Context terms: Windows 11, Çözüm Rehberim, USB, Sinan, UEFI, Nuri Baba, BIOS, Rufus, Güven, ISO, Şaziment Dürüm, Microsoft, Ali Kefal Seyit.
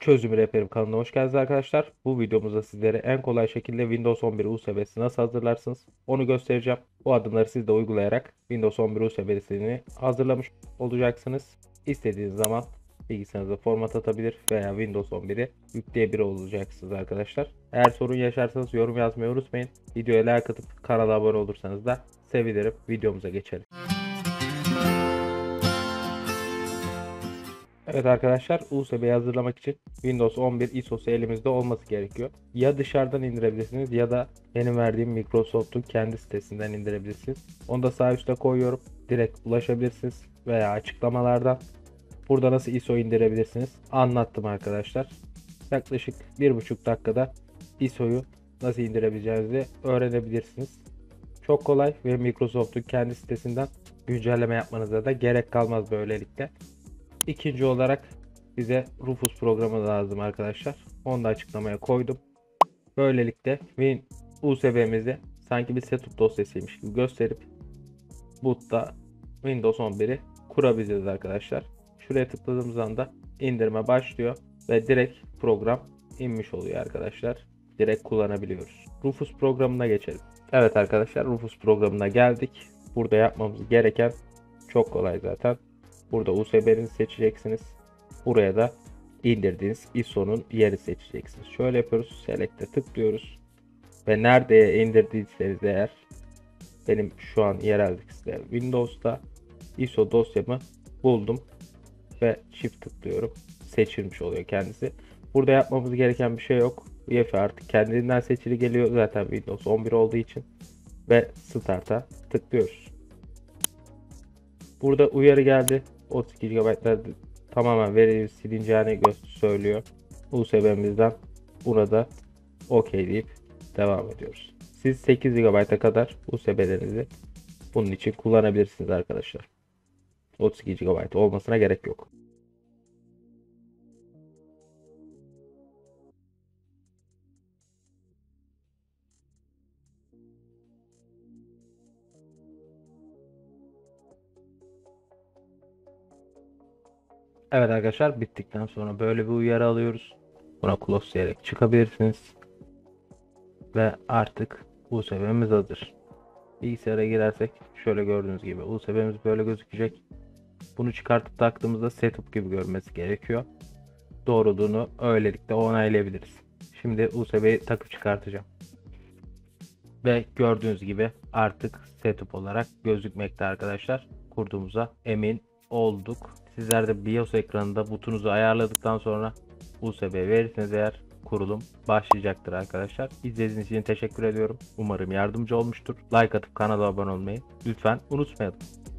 Çözüm Rehberim kanalına hoş geldiniz arkadaşlar. Bu videomuzda sizlere en kolay şekilde Windows 11 USB'si nasıl hazırlarsınız onu göstereceğim. Bu adımları siz de uygulayarak Windows 11 USB'sini hazırlamış olacaksınız. İstediğiniz zaman bilgisayarınıza format atabilir veya Windows 11'i yükleyebilir olacaksınız arkadaşlar. Eğer sorun yaşarsanız yorum yazmayı unutmayın. Videoya like atıp kanala abone olursanız da sevinirim. Videomuza geçelim. Evet arkadaşlar, USB'yi hazırlamak için Windows 11 ISO'su elimizde olması gerekiyor. Ya dışarıdan indirebilirsiniz ya da benim verdiğim Microsoft'un kendi sitesinden indirebilirsiniz. Onu da sağ üstte koyuyorum. Direkt ulaşabilirsiniz veya açıklamalardan. Burada nasıl ISO indirebilirsiniz anlattım arkadaşlar. Yaklaşık 1,5 dakikada ISO'yu nasıl indirebileceğinizi öğrenebilirsiniz. Çok kolay ve Microsoft'un kendi sitesinden güncelleme yapmanıza da gerek kalmaz böylelikle. İkinci olarak bize Rufus programı lazım arkadaşlar. Onu da açıklamaya koydum. Böylelikle USB'mizi sanki bir setup dosyasıymış gibi gösterip boot'ta Windows 11'i kurabiliriz arkadaşlar. Şuraya tıkladığımız anda indirme başlıyor ve direkt program inmiş oluyor arkadaşlar. Direkt kullanabiliyoruz. Rufus programına geçelim. Evet arkadaşlar, Rufus programına geldik. Burada yapmamız gereken çok kolay zaten. Burada USB'nizi seçeceksiniz. Buraya da indirdiğiniz ISO'nun yeri seçeceksiniz. Şöyle yapıyoruz. Select'e tıklıyoruz. Ve nerede indirdiyseniz eğer, benim şu an yereldeki size Windows'ta ISO dosyamı buldum. Ve çift tıklıyorum. Seçilmiş oluyor kendisi. Burada yapmamız gereken bir şey yok. UEFI artık kendinden seçili geliyor. Zaten Windows 11 olduğu için. Ve Start'a tıklıyoruz. Burada uyarı geldi. 32 GB'ler tamamen veri silineceğini söylüyor. USB'mizden burada OK deyip devam ediyoruz. Siz 8 GB'a kadar USB'lerinizi bunun için kullanabilirsiniz arkadaşlar. 32 GB olmasına gerek yok. Evet arkadaşlar, bittikten sonra böyle bir uyarı alıyoruz. Buna close diyerek çıkabilirsiniz. Ve artık USB'miz hazır. Bilgisayara girersek şöyle gördüğünüz gibi USB'miz böyle gözükecek. Bunu çıkartıp taktığımızda setup gibi görmesi gerekiyor. Doğruluğunu öylelikle onaylayabiliriz. Şimdi USB'yi takıp çıkartacağım. Ve gördüğünüz gibi artık setup olarak gözükmekte arkadaşlar. Kurduğumuza emin olduk. Sizler de BIOS ekranında butunuzu ayarladıktan sonra USB verirseniz eğer kurulum başlayacaktır arkadaşlar. İzlediğiniz için teşekkür ediyorum. Umarım yardımcı olmuştur. Like atıp kanala abone olmayı lütfen unutmayalım.